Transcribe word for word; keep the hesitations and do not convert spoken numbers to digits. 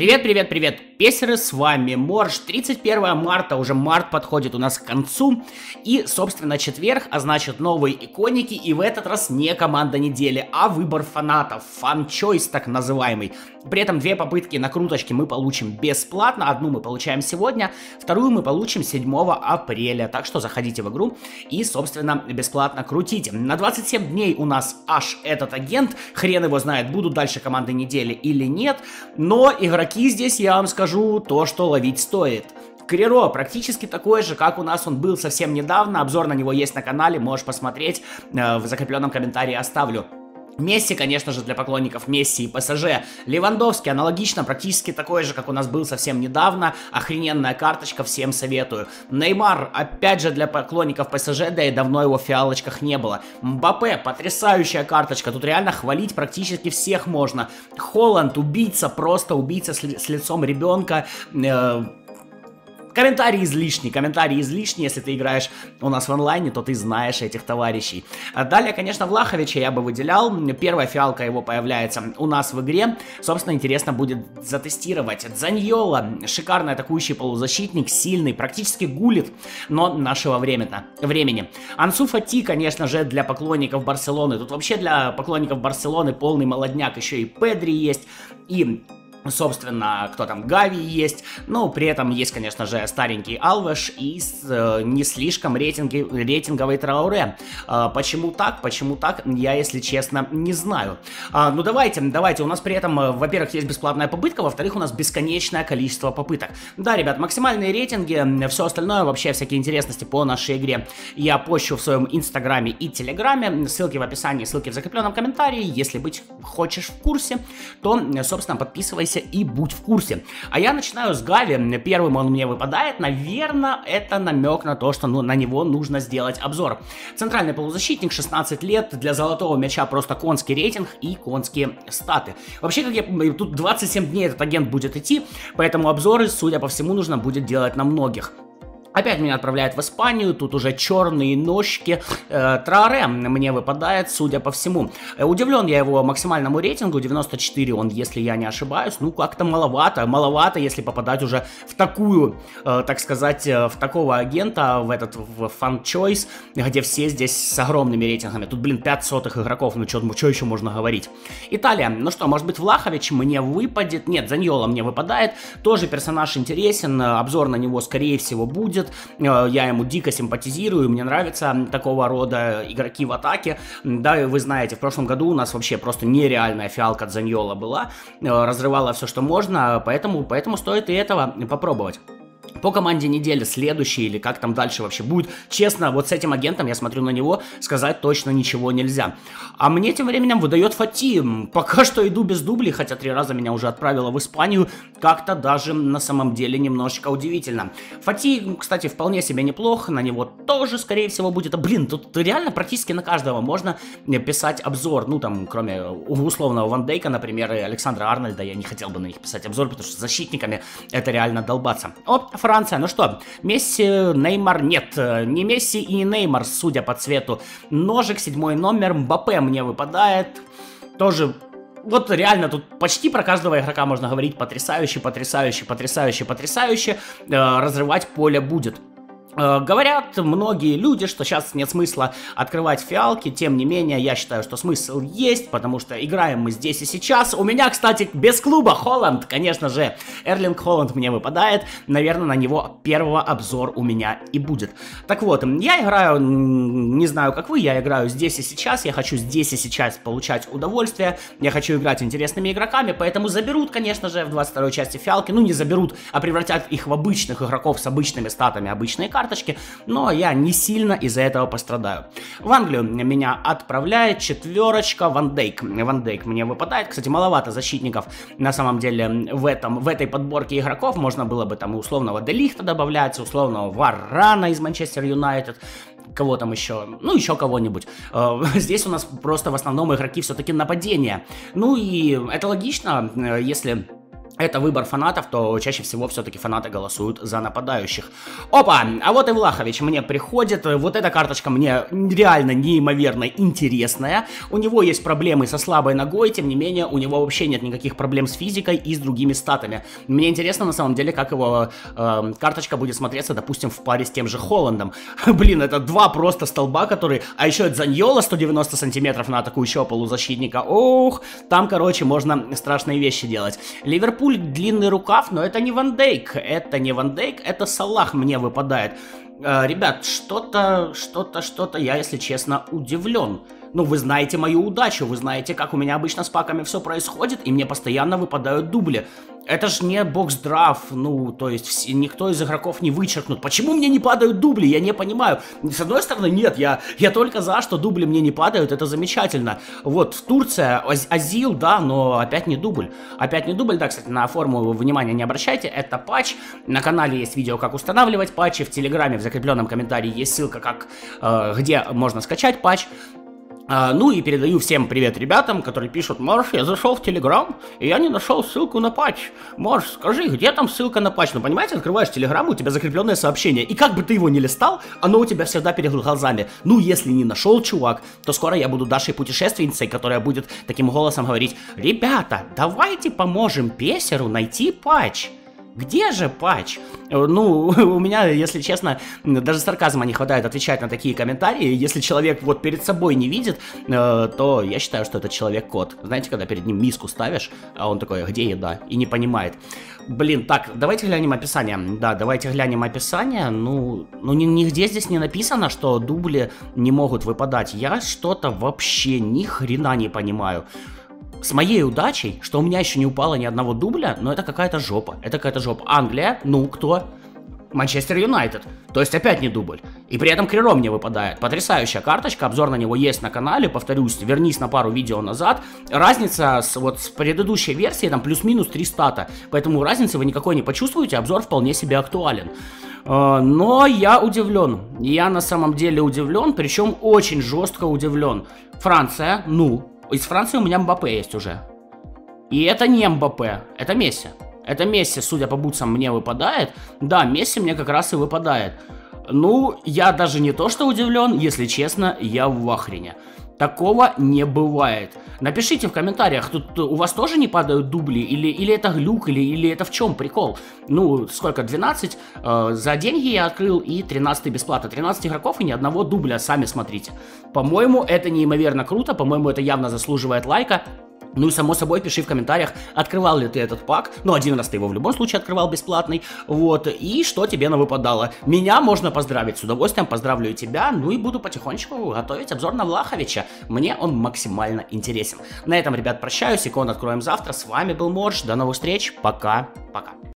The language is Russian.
Привет, привет, привет, песеры, с вами Морж. тридцать первое марта, уже март подходит у нас к концу, и, собственно, четверг, а значит, новые иконики, и в этот раз не команда недели, а выбор фанатов, фан-чойс так называемый. При этом две попытки накруточки мы получим бесплатно, одну мы получаем сегодня, вторую мы получим седьмого апреля, так что заходите в игру и, собственно, бесплатно крутите. На двадцать семь дней у нас аж этот агент, хрен его знает, будут дальше команды недели или нет, но игроки здесь, я вам скажу, то, что ловить стоит. Криро практически такой же, как у нас он был совсем недавно, обзор на него есть на канале, можешь посмотреть, в закрепленном комментарии оставлю. Месси, конечно же, для поклонников Месси и ПСЖ. Левандовский аналогично, практически такой же, как у нас был совсем недавно. Охрененная карточка, всем советую. Неймар, опять же, для поклонников ПСЖ, да и давно его в фиалочках не было. Мбаппе, потрясающая карточка, тут реально хвалить практически всех можно. Холланд, убийца, просто убийца с, ли с лицом ребенка. Э Комментарии излишни, комментарии излишни, если ты играешь у нас в онлайне, то ты знаешь этих товарищей. Далее, конечно, Влаховича я бы выделял, первая фиалка его появляется у нас в игре, собственно, интересно будет затестировать. Заньоло, шикарный атакующий полузащитник, сильный, практически гулит, но нашего времени. Ансу Фати, конечно же, для поклонников Барселоны, тут вообще для поклонников Барселоны полный молодняк, еще и Педри есть, и... Собственно, кто там, Гави есть, но при этом есть, конечно же, старенький Алвеш и э, не слишком рейтинги, рейтинговый Траоре. Э, почему так, почему так, я, если честно, не знаю. Э, ну давайте, давайте, у нас при этом, э, во-первых, есть бесплатная попытка, во-вторых, у нас бесконечное количество попыток. Да, ребят, максимальные рейтинги, все остальное, вообще всякие интересности по нашей игре я пощу в своем инстаграме и телеграме, ссылки в описании, ссылки в закрепленном комментарии, если быть хочешь в курсе, то, собственно, подписывайся и будь в курсе. А я начинаю с Гави. Первым он мне выпадает. Наверное, это намек на то, что ну, на него нужно сделать обзор. Центральный полузащитник, шестнадцать лет. Для золотого мяча просто конский рейтинг и конские статы. Вообще, как я, тут двадцать семь дней этот агент будет идти, поэтому обзоры, судя по всему, нужно будет делать на многих. Опять меня отправляют в Испанию, тут уже черные ножки. Траоре мне выпадает, судя по всему. Удивлен я его максимальному рейтингу, девяносто четыре он, если я не ошибаюсь. Ну, как-то маловато, маловато, если попадать уже в такую, так сказать, в такого агента, в этот фан-чойс, где все здесь с огромными рейтингами. Тут, блин, пять сотых игроков, ну, что еще можно говорить. Италия, ну что, может быть, Влахович мне выпадет? Нет, Заньоло мне выпадает, тоже персонаж интересен, обзор на него, скорее всего, будет. Я ему дико симпатизирую, мне нравятся такого рода игроки в атаке. Да, вы знаете, в прошлом году у нас вообще просто нереальная фиалка Заньоло была, разрывала все, что можно, поэтому, поэтому стоит и этого попробовать. По команде недели следующей, или как там дальше вообще будет, честно, вот с этим агентом, я смотрю на него, сказать точно ничего нельзя. А мне тем временем выдает Фати. Пока что иду без дублей, хотя три раза меня уже отправило в Испанию, как-то даже на самом деле немножечко удивительно. Фати, кстати, вполне себе неплох, на него тоже, скорее всего, будет... Блин, тут реально практически на каждого можно писать обзор, ну там, кроме условного Ван Дейка, например, и Александра Арнольда, я не хотел бы на них писать обзор, потому что с защитниками это реально долбаться. Оп, Франция, ну что, Месси, Неймар, нет, не Месси и не Неймар, судя по цвету ножек, седьмой номер, Мбаппе мне выпадает, тоже, вот реально тут почти про каждого игрока можно говорить, потрясающе, потрясающе, потрясающе, потрясающе, э, разрывать поле будет. Говорят многие люди, что сейчас нет смысла открывать фиалки, тем не менее, я считаю, что смысл есть, потому что играем мы здесь и сейчас. У меня, кстати, без клуба Холланд, конечно же, Эрлинг Холланд мне выпадает, наверное, на него первого обзор у меня и будет. Так вот, я играю, не знаю, как вы, я играю здесь и сейчас, я хочу здесь и сейчас получать удовольствие, я хочу играть интересными игроками, поэтому заберут, конечно же, в двадцать второй части фиалки, ну не заберут, а превратят их в обычных игроков с обычными статами, обычные карты. Карточки, но я не сильно из-за этого пострадаю. В Англию меня отправляет четверочка Ван Дейк. Ван Дейк мне выпадает. Кстати, маловато защитников на самом деле в, этом, в этой подборке игроков. Можно было бы там и условного Делихта добавлять, условного Варана из Манчестер Юнайтед. Кого там еще? Ну, еще кого-нибудь. Здесь у нас просто в основном игроки все-таки нападения. Ну и это логично, если... это выбор фанатов, то чаще всего все-таки фанаты голосуют за нападающих. Опа, а вот и Влахович мне приходит. Вот эта карточка мне реально неимоверно интересная. У него есть проблемы со слабой ногой, тем не менее у него вообще нет никаких проблем с физикой и с другими статами. Мне интересно на самом деле, как его э, карточка будет смотреться, допустим, в паре с тем же Холландом. Блин, это два просто столба, которые... А еще это Заньоло, сто девяносто сантиметров на атакующего полузащитника. Ох, там, короче, можно страшные вещи делать. Ливерпуль, длинный рукав, но это не Ван Дейк, это не Ван Дейк, это Салах мне выпадает. Э, ребят, что-то, что-то, что-то, я, если честно, удивлен. Ну, вы знаете мою удачу, вы знаете, как у меня обычно с паками все происходит, и мне постоянно выпадают дубли. Это же не бокс-драфт, ну, то есть никто из игроков не вычеркнут. Почему мне не падают дубли, я не понимаю. С одной стороны, нет, я, я только за, что дубли мне не падают, это замечательно. Вот, в Турция, Озил, да, но опять не дубль. Опять не дубль, да, кстати, на форму внимания не обращайте, это патч. На канале есть видео, как устанавливать патчи, в Телеграме в закрепленном комментарии есть ссылка, как, э, где можно скачать патч. А, ну и передаю всем привет ребятам, которые пишут: Морж, я зашел в Телеграм, и я не нашел ссылку на патч. Морж, скажи, где там ссылка на патч? Ну, понимаете, открываешь Телеграм, у тебя закрепленное сообщение, и как бы ты его ни листал, оно у тебя всегда перед глазами. Ну, если не нашел, чувак, то скоро я буду Дашей путешественницей, которая будет таким голосом говорить: ребята, давайте поможем Песеру найти патч. Где же патч? Ну, у меня, если честно, даже сарказма не хватает отвечать на такие комментарии. Если человек вот перед собой не видит, э, то я считаю, что этот человек кот. Знаете, когда перед ним миску ставишь, а он такой: где еда? И не понимает. Блин, так, давайте глянем описание. Да, давайте глянем описание. Ну, ну нигде здесь не написано, что дубли не могут выпадать. Я что-то вообще ни хрена не понимаю. С моей удачей, что у меня еще не упало ни одного дубля, но это какая-то жопа. Это какая-то жопа. Англия, ну кто? Манчестер Юнайтед. То есть опять не дубль. И при этом Криро мне выпадает. Потрясающая карточка, обзор на него есть на канале. Повторюсь, вернись на пару видео назад. Разница с, вот, с предыдущей версией, там плюс-минус три стата. Поэтому разницы вы никакой не почувствуете, обзор вполне себе актуален. Но я удивлен. Я на самом деле удивлен, причем очень жестко удивлен. Франция, ну... Из Франции у меня Мбаппе есть уже. И это не Мбаппе, это Месси. Это Месси, судя по бутсам, мне выпадает. Да, Месси мне как раз и выпадает. Ну, я даже не то что удивлен, если честно, я в ахрене. Такого не бывает. Напишите в комментариях, тут у вас тоже не падают дубли, или, или это глюк, или, или это в чем прикол? Ну, сколько, двенадцать? Э, за деньги я открыл, и тринадцать бесплатно. тринадцать игроков и ни одного дубля, сами смотрите. По-моему, это неимоверно круто, по-моему, это явно заслуживает лайка. Ну и само собой пиши в комментариях, открывал ли ты этот пак. Ну, один раз ты его в любом случае открывал бесплатный. Вот, и что тебе навыпадало. Меня можно поздравить с удовольствием, поздравлю и тебя. Ну и буду потихонечку готовить обзор на Влаховича. Мне он максимально интересен. На этом, ребят, прощаюсь, икон откроем завтра. С вами был Морж, до новых встреч, пока-пока.